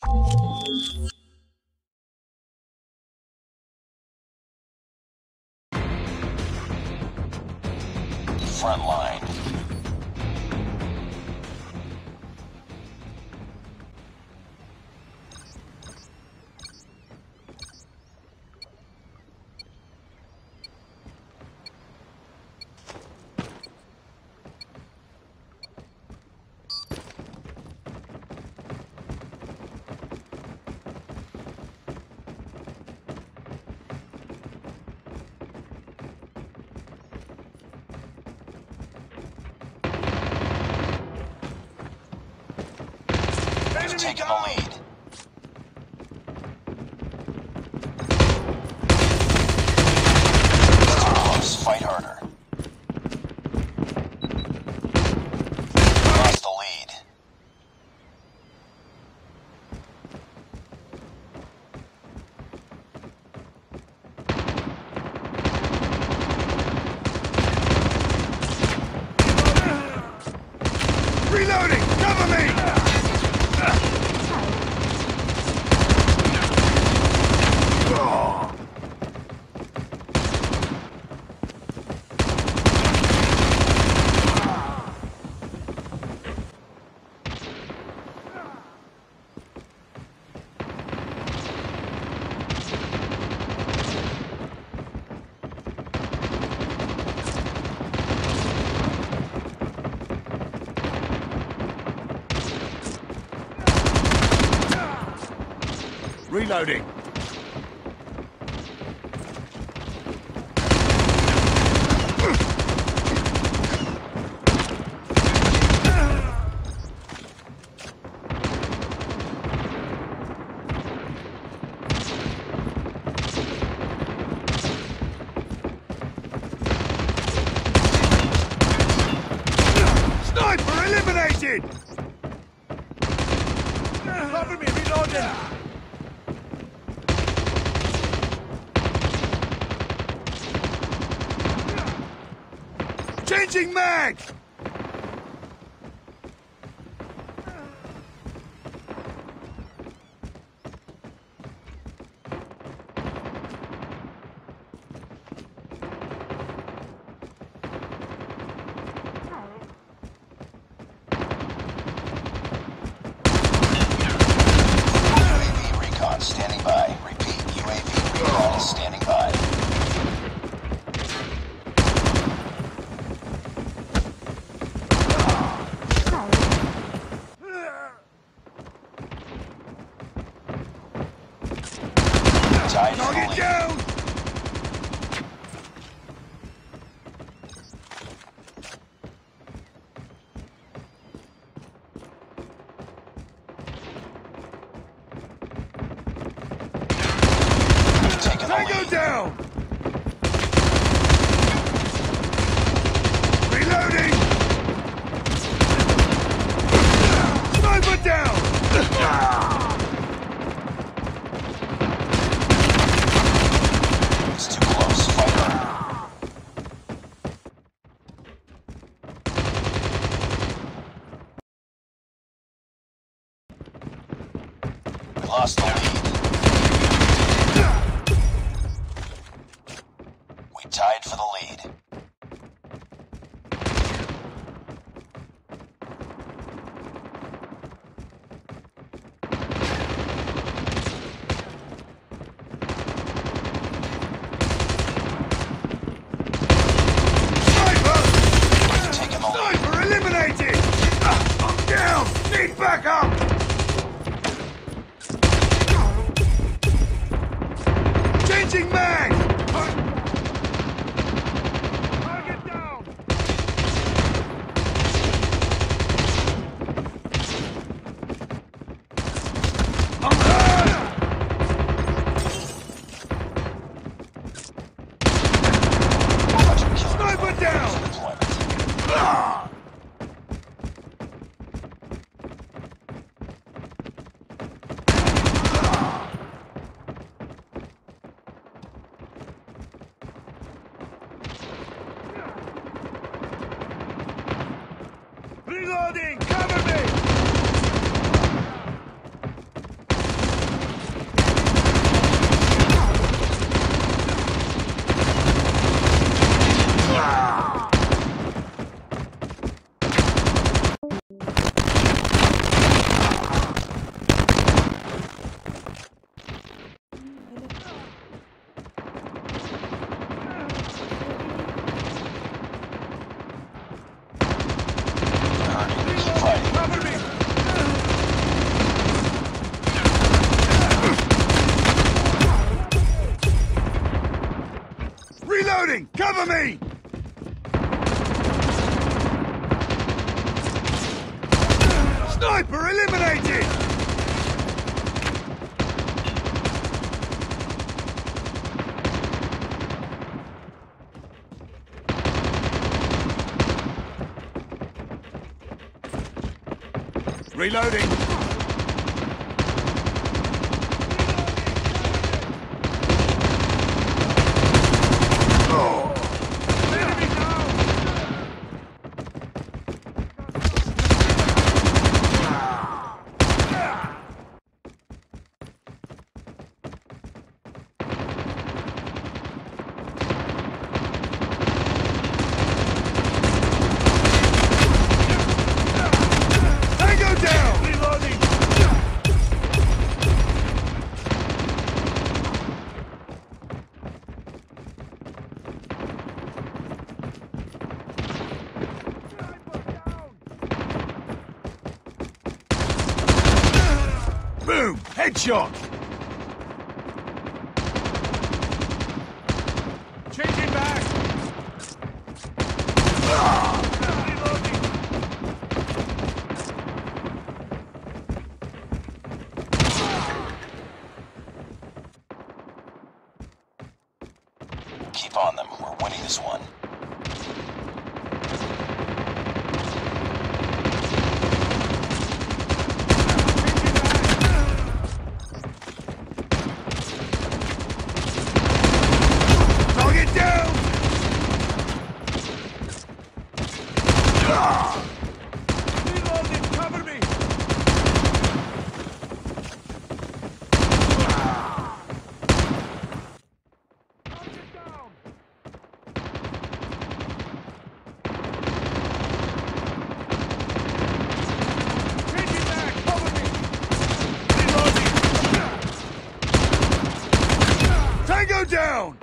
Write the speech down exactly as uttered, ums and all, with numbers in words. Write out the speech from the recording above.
Front line. Taking the lead. Close. Fight harder. Lost the lead. Reloading! Cover me! Reloading. Sniper eliminated. Cover me, reloading. Changing mag! U A V recon standing by. Repeat, U A V recon is standing by. Target down! Tango down! Reloading! Sniper down! Lost the lead. We tied for the lead. Sniper! Taking the lead. Sniper eliminated! I'm down! Need backup! Changing mag! Target down! I'm down! Sniper down! Ah! Reloading! Cover me! Cover me! Sniper eliminated! Reloading! Boom! Headshot! Changing back! Ah! Keep on them. We're winning this one. Down!